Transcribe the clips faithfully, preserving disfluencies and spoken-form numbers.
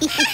Huh?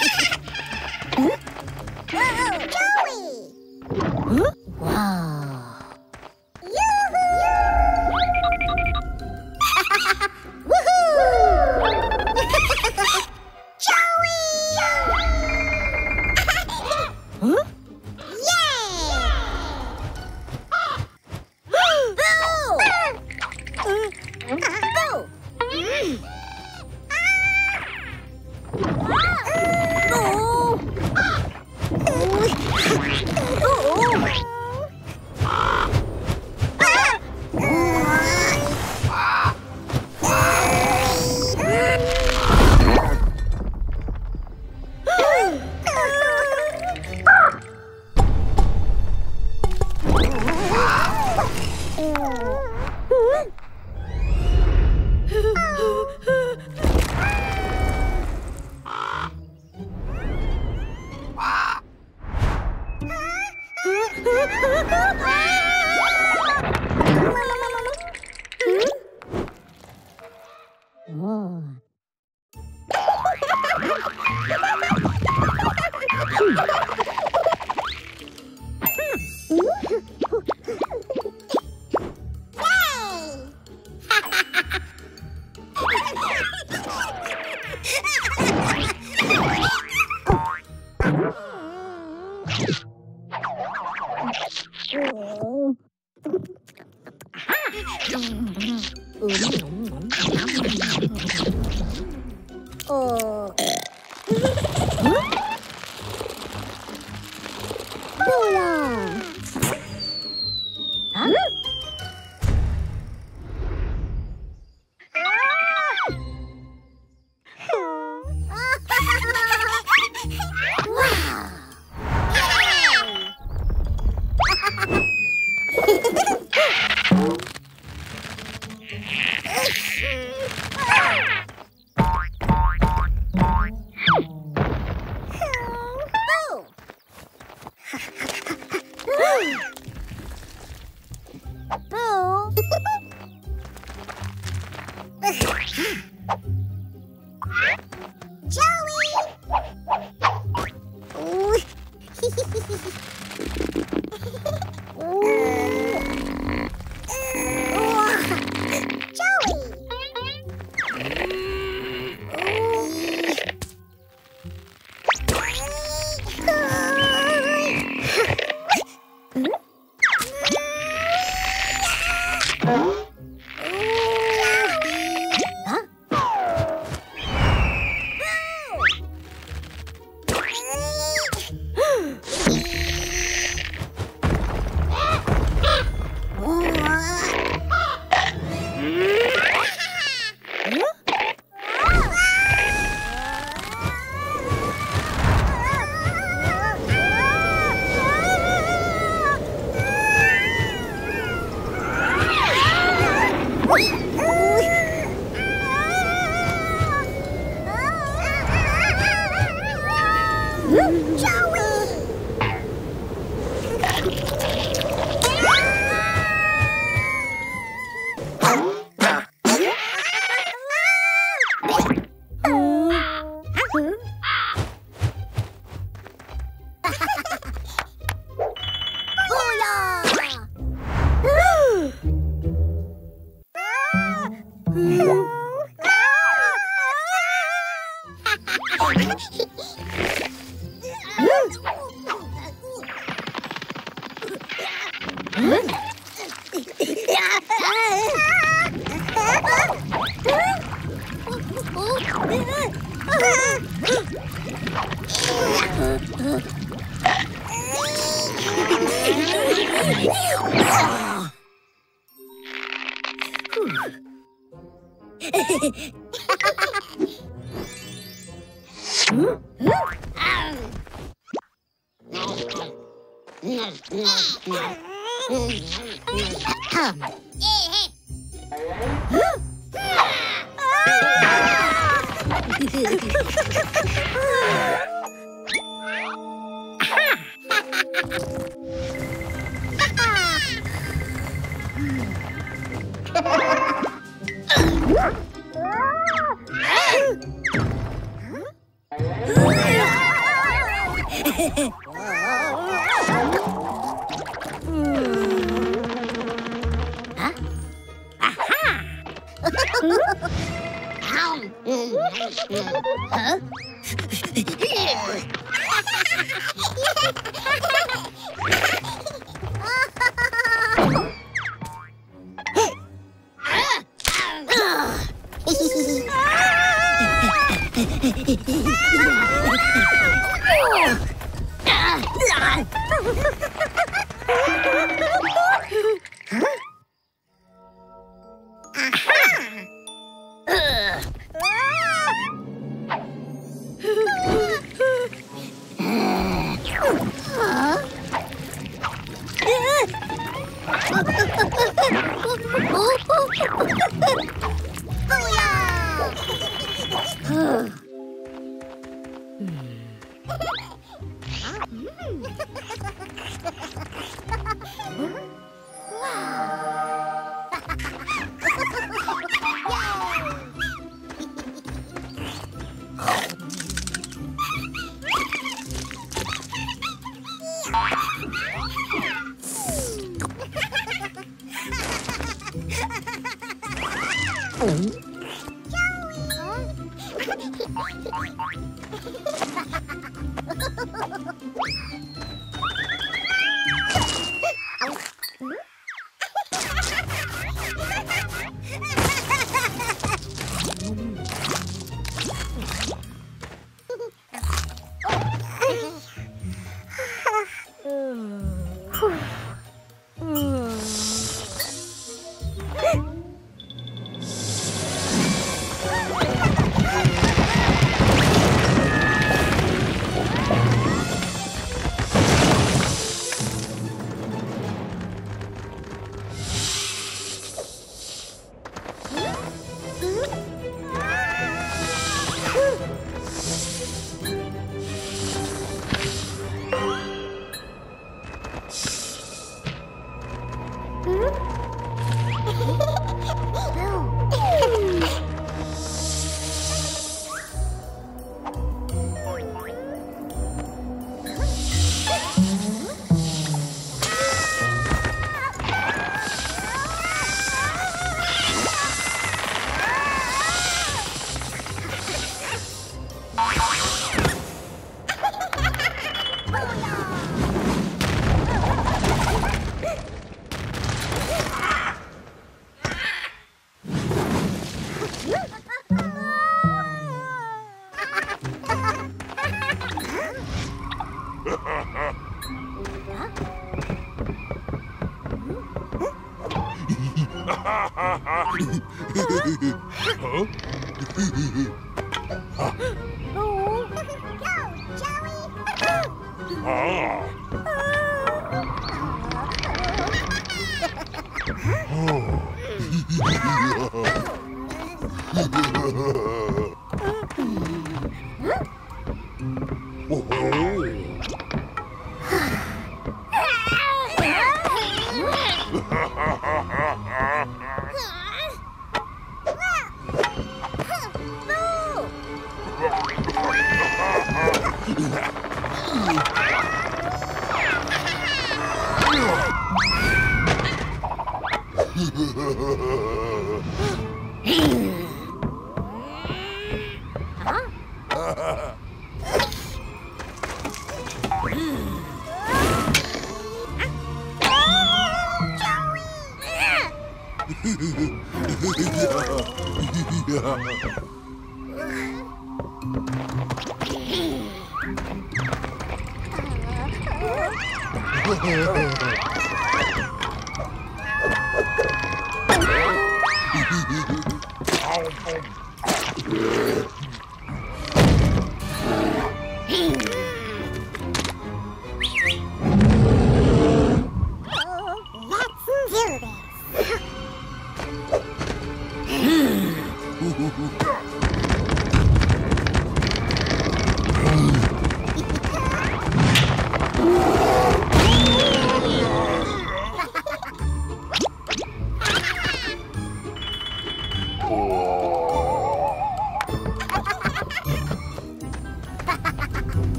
Huh? Aha! Huh? Huh?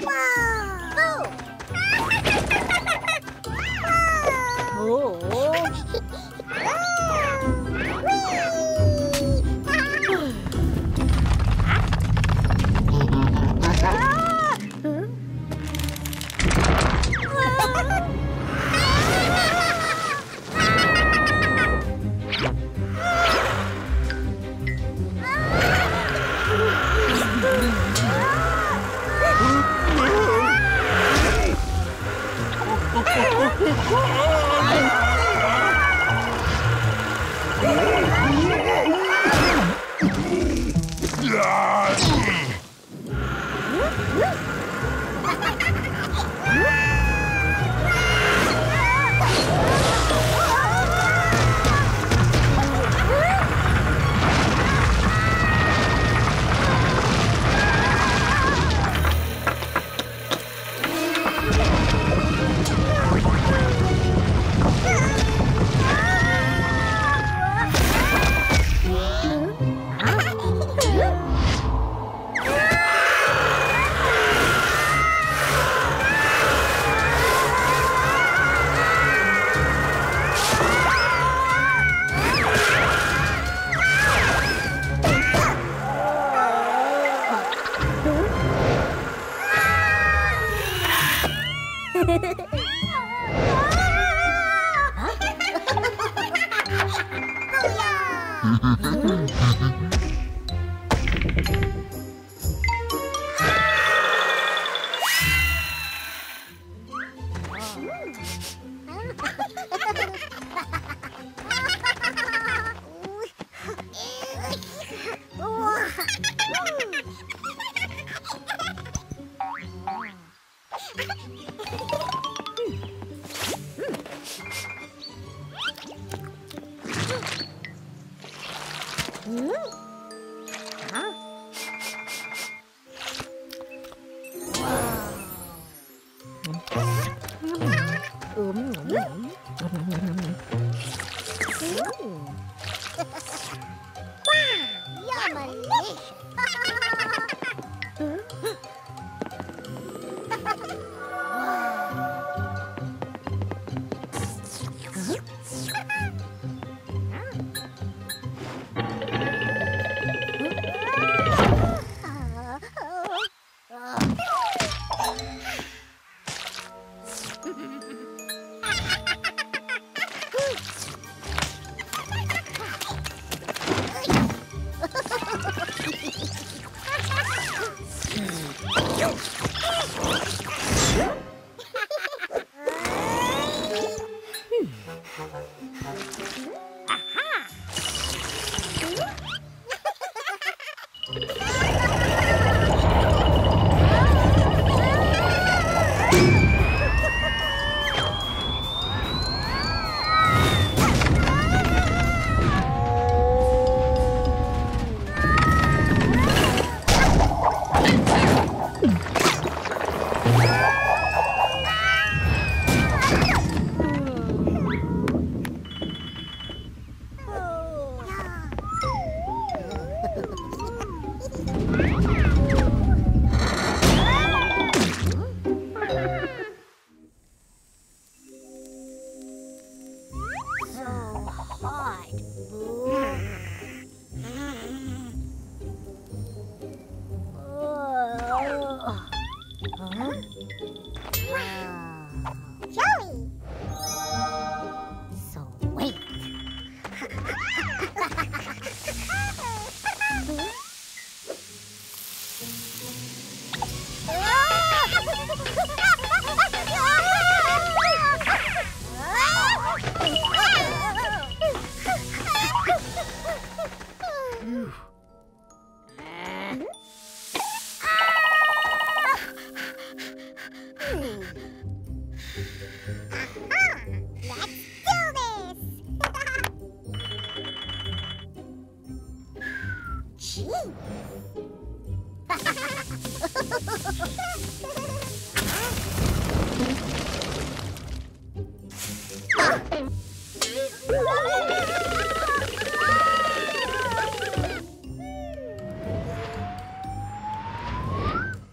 Whoa! Whoa!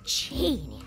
Genius.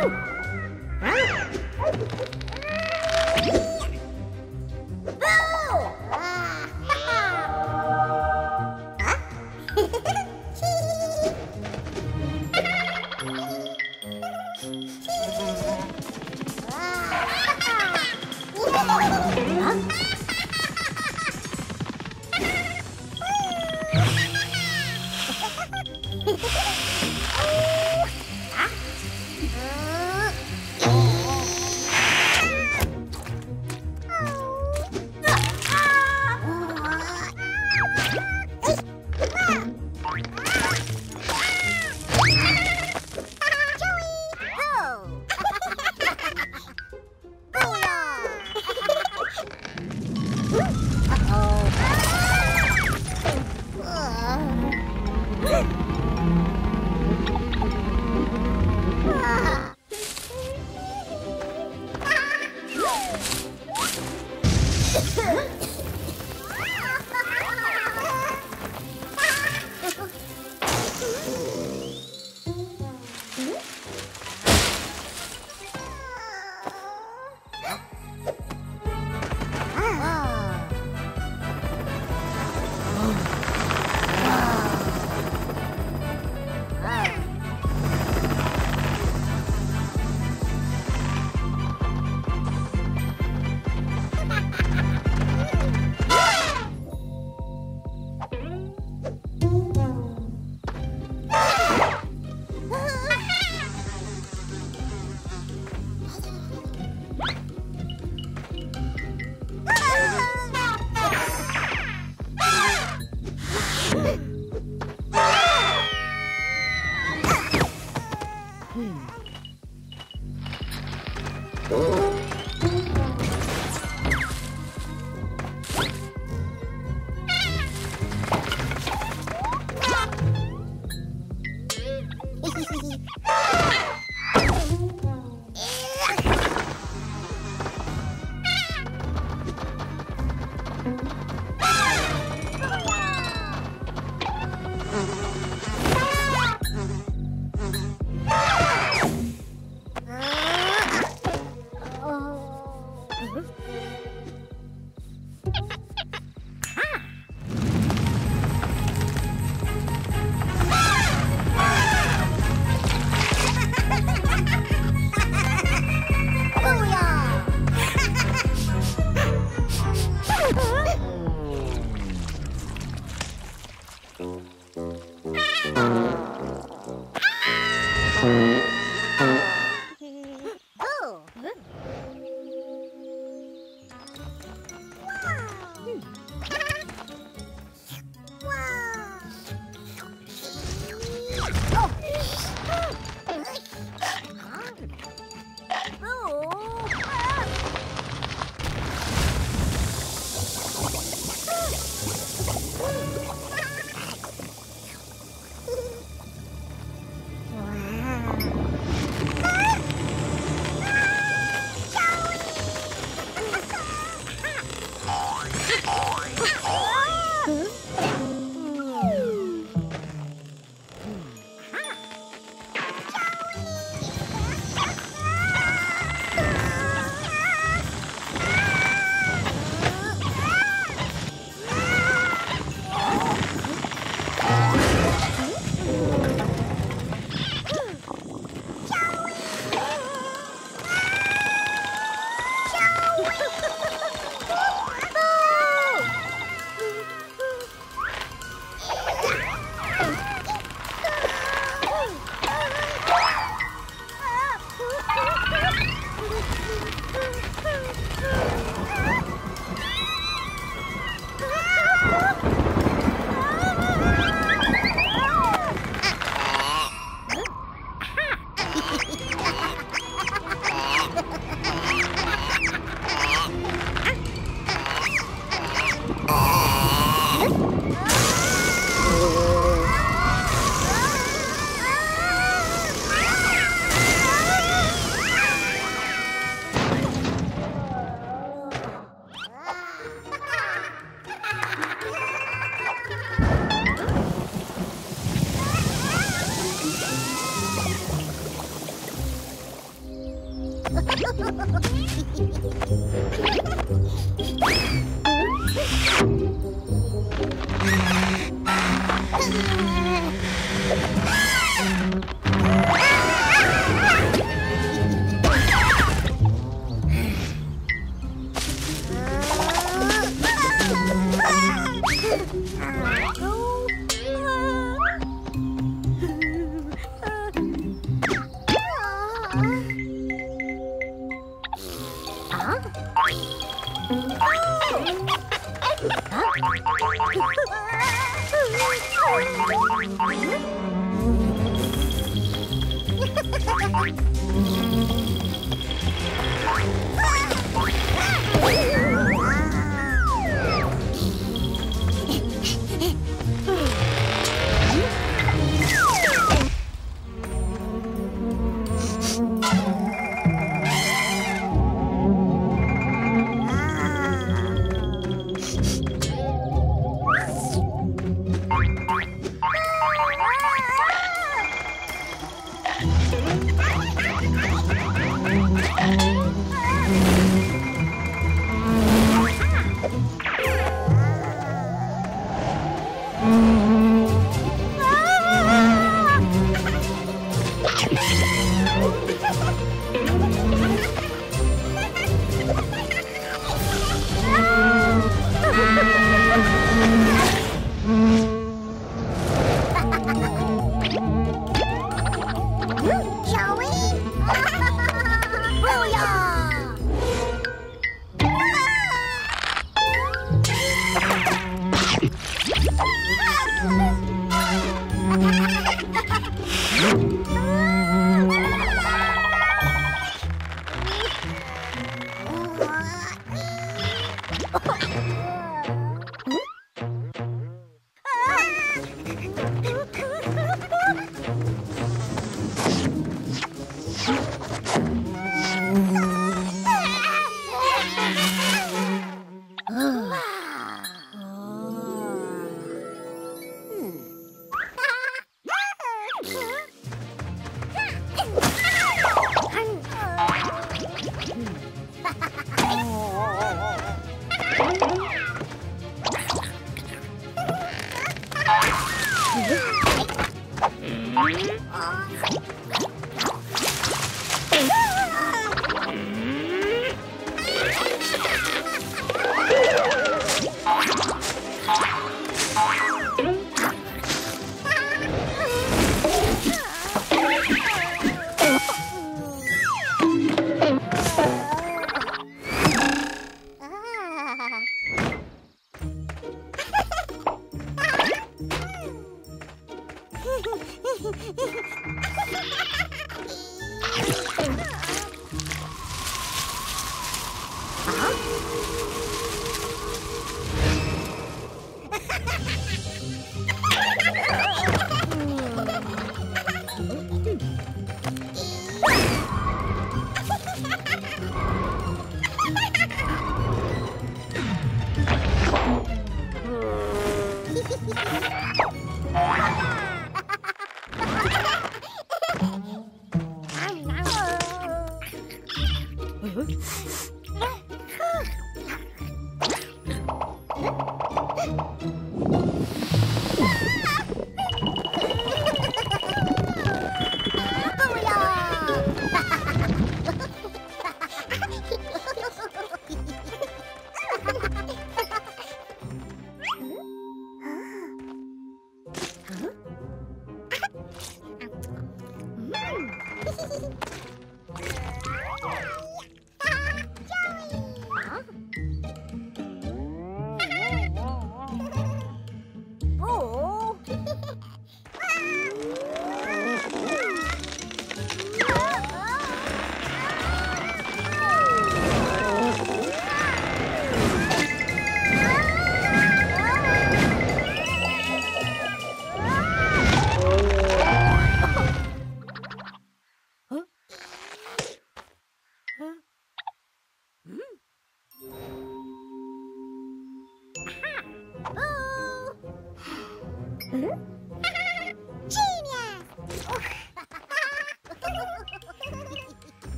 Wow.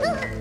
Look!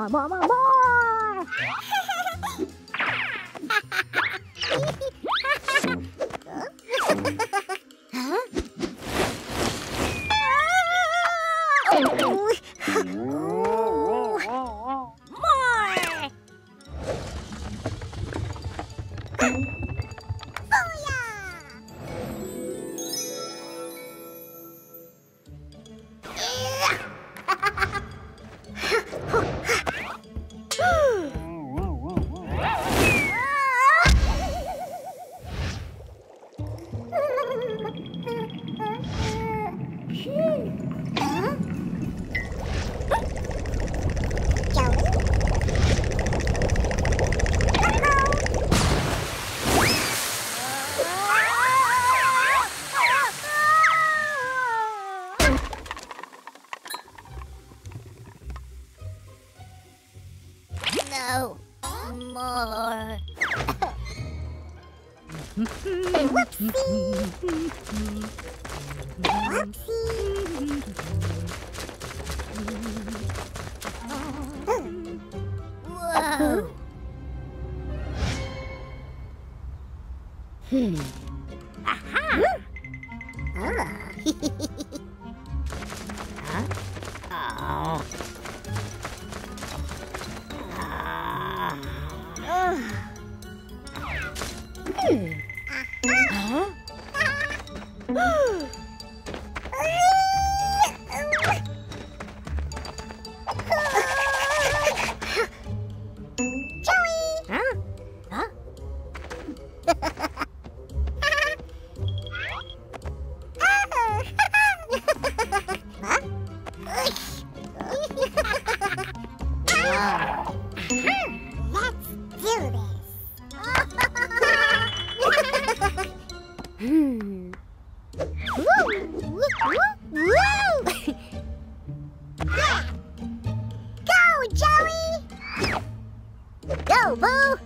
Mama, mama. Woo! Yeah. Go, Joey! Go, Boo!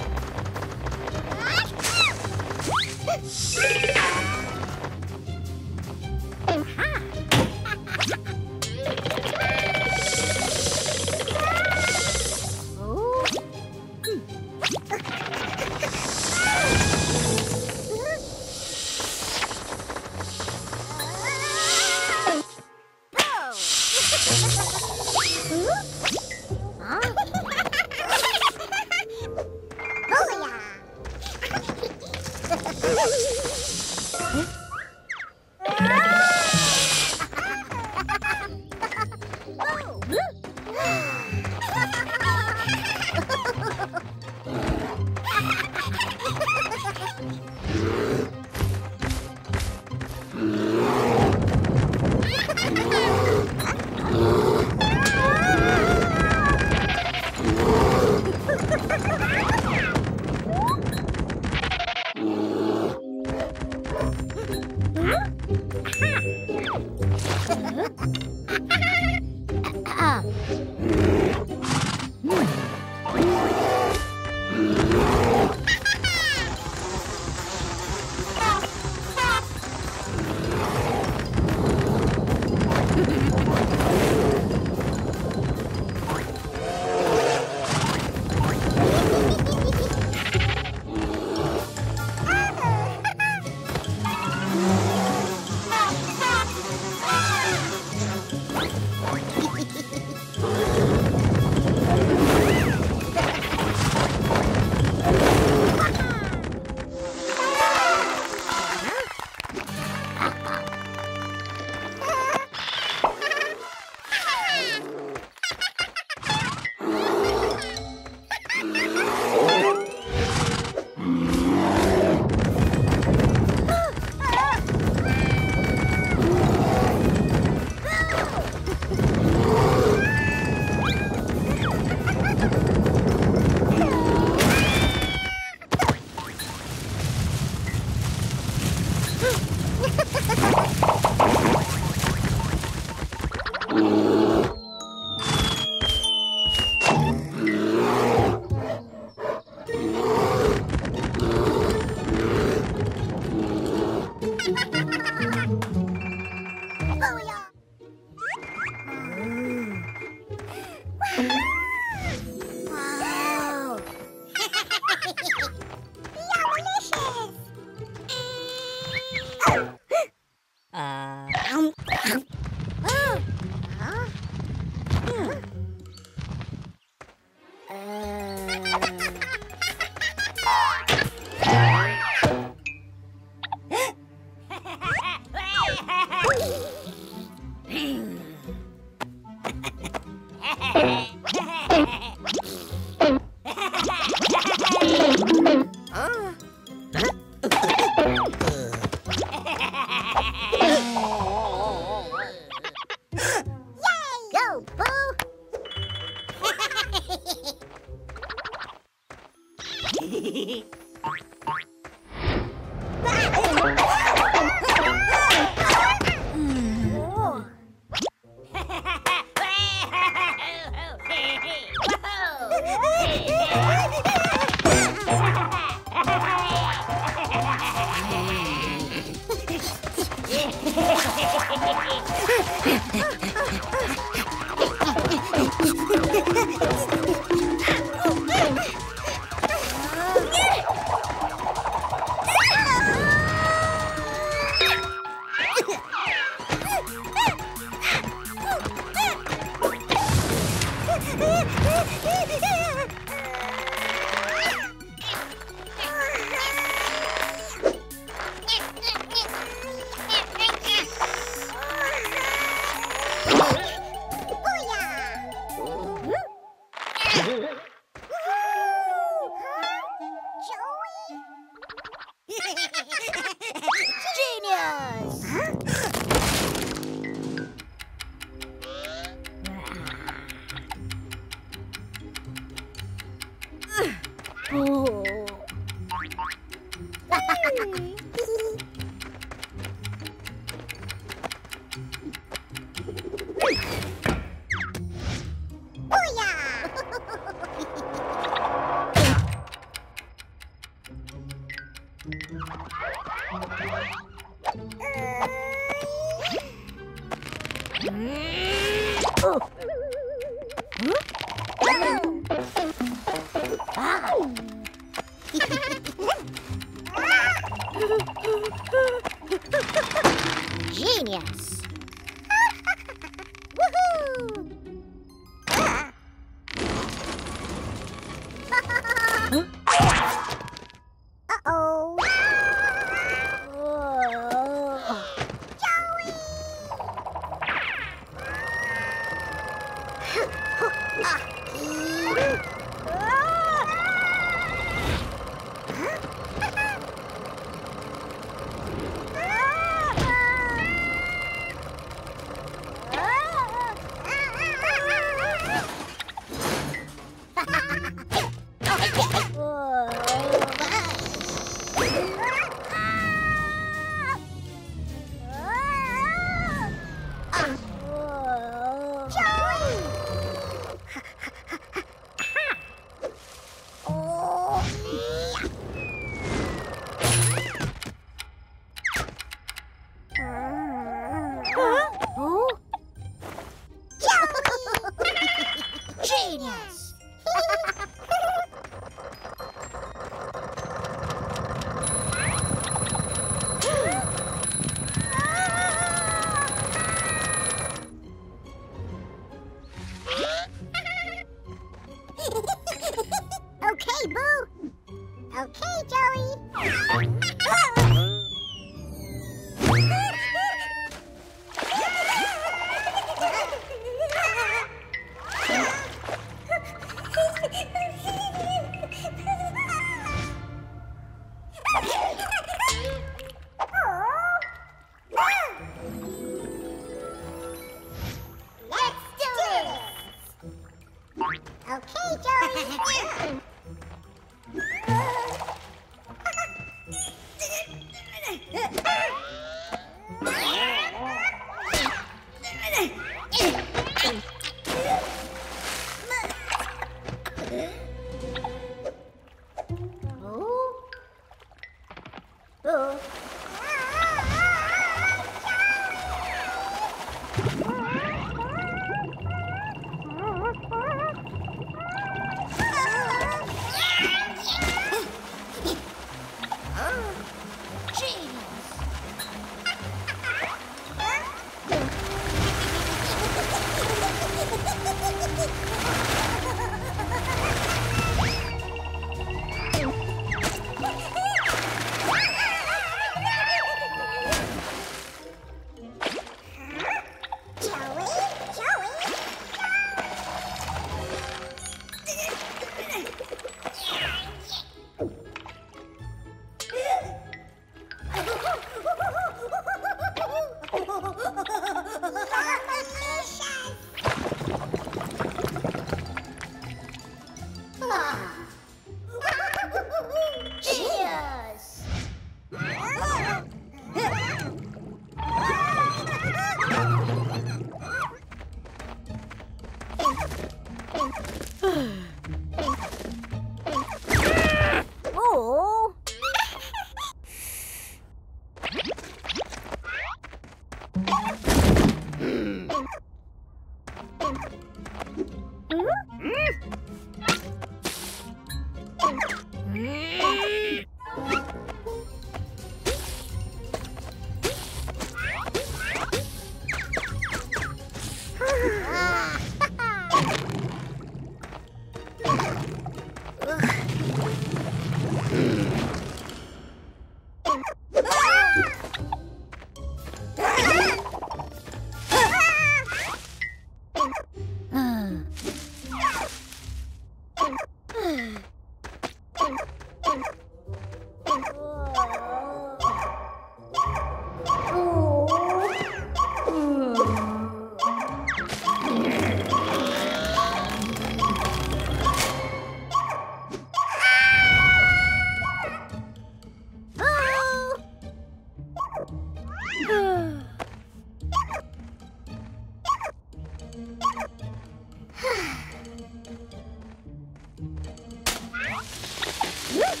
Ha ha!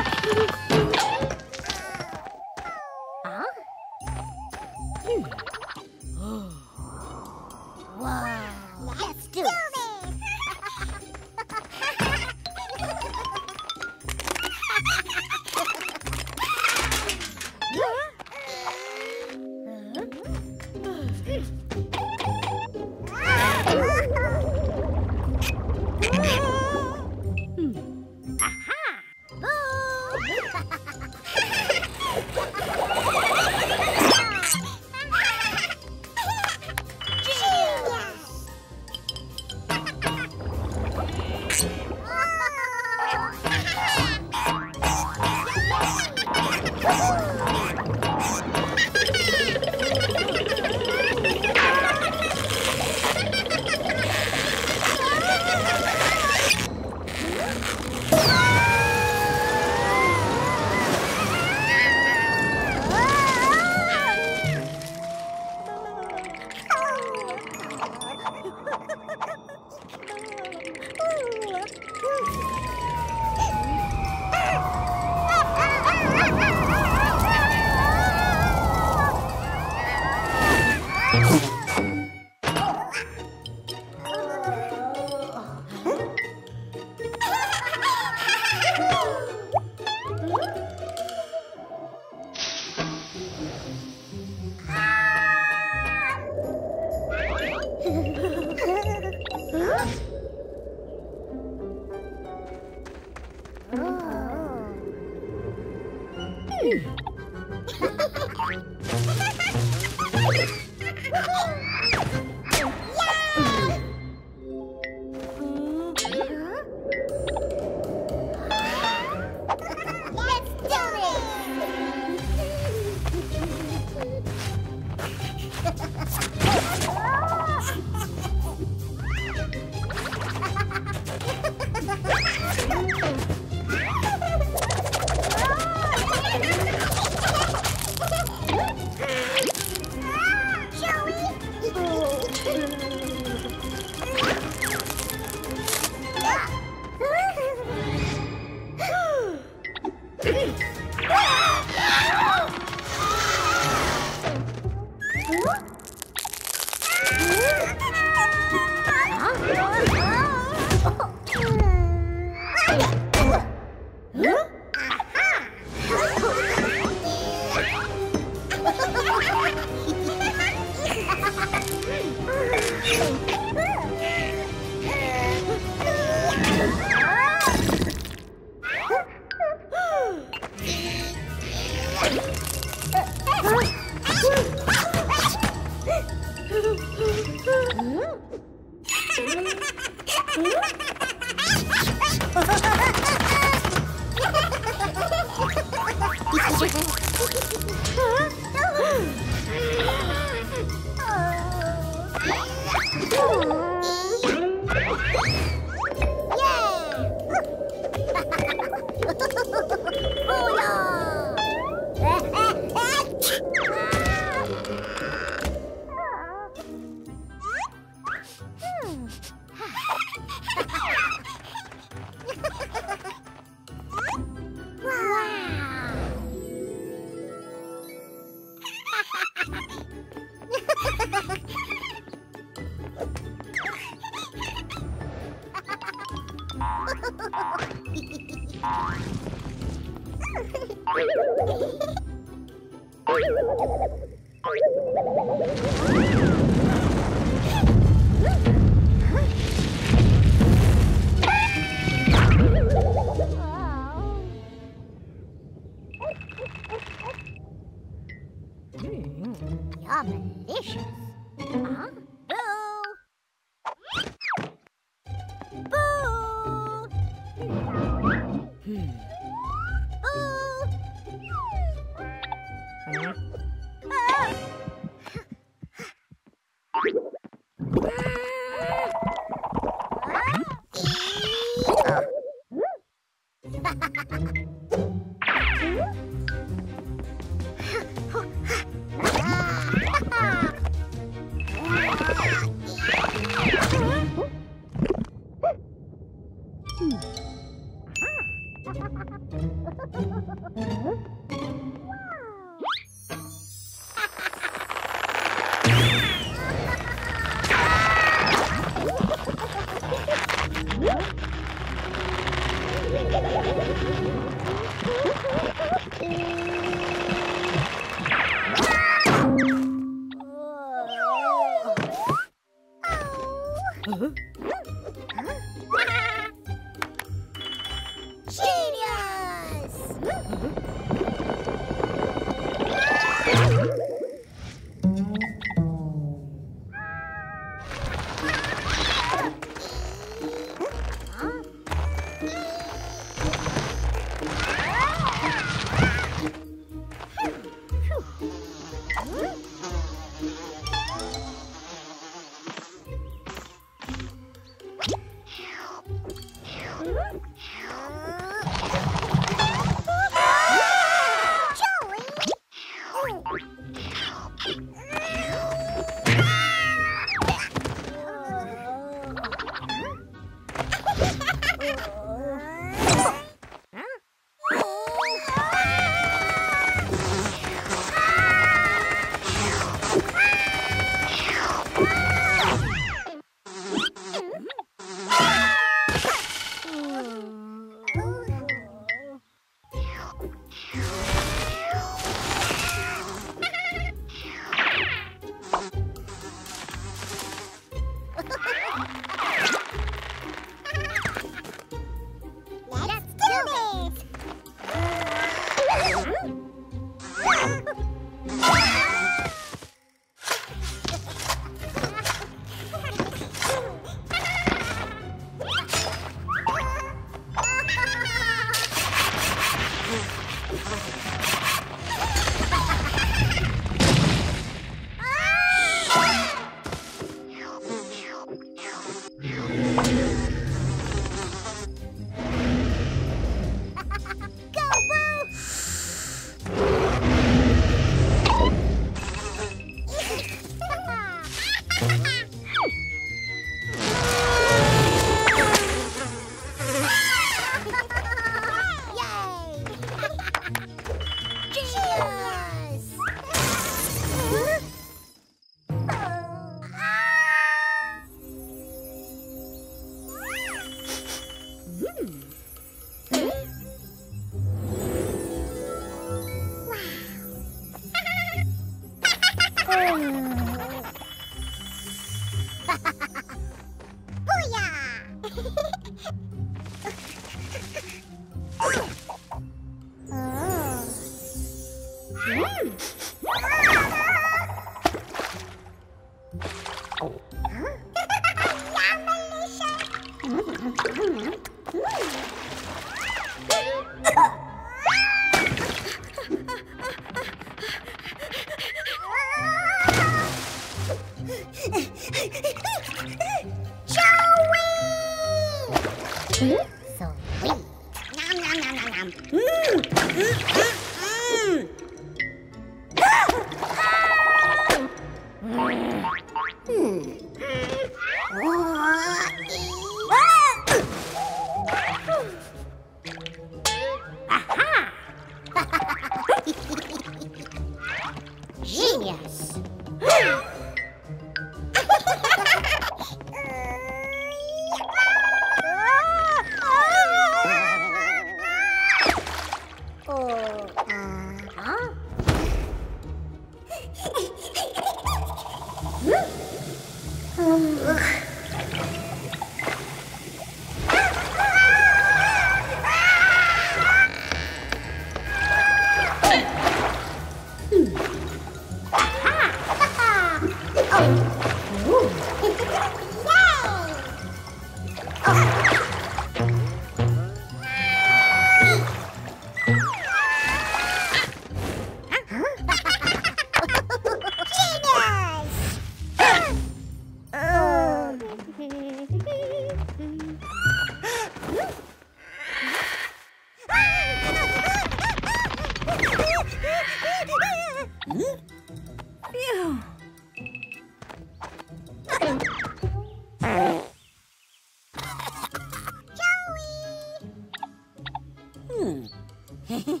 Ha ha ha!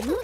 Uh-uh.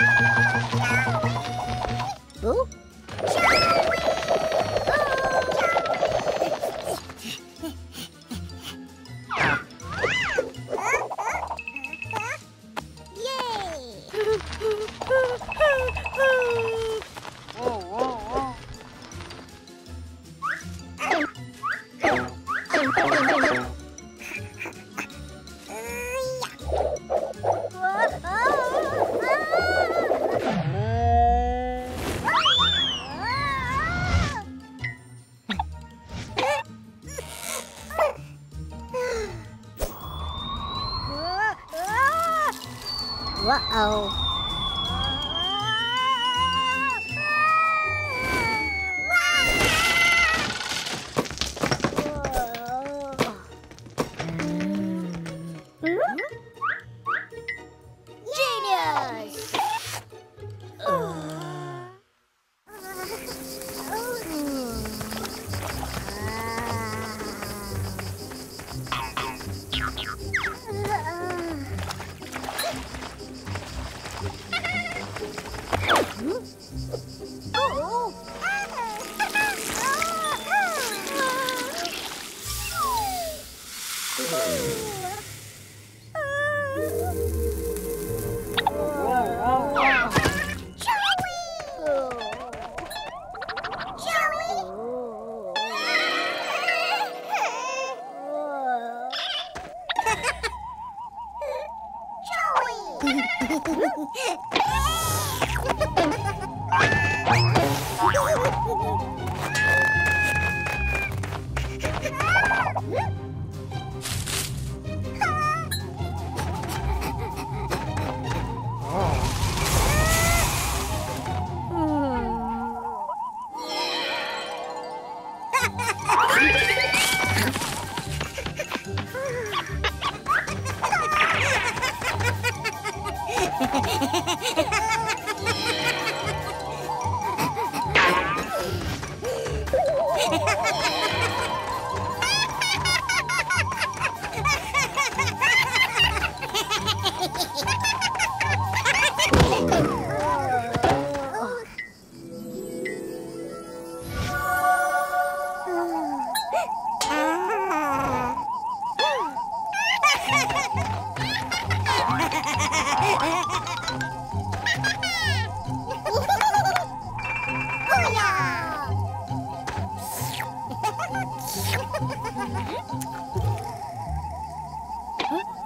Oh? Uh-oh. Huh?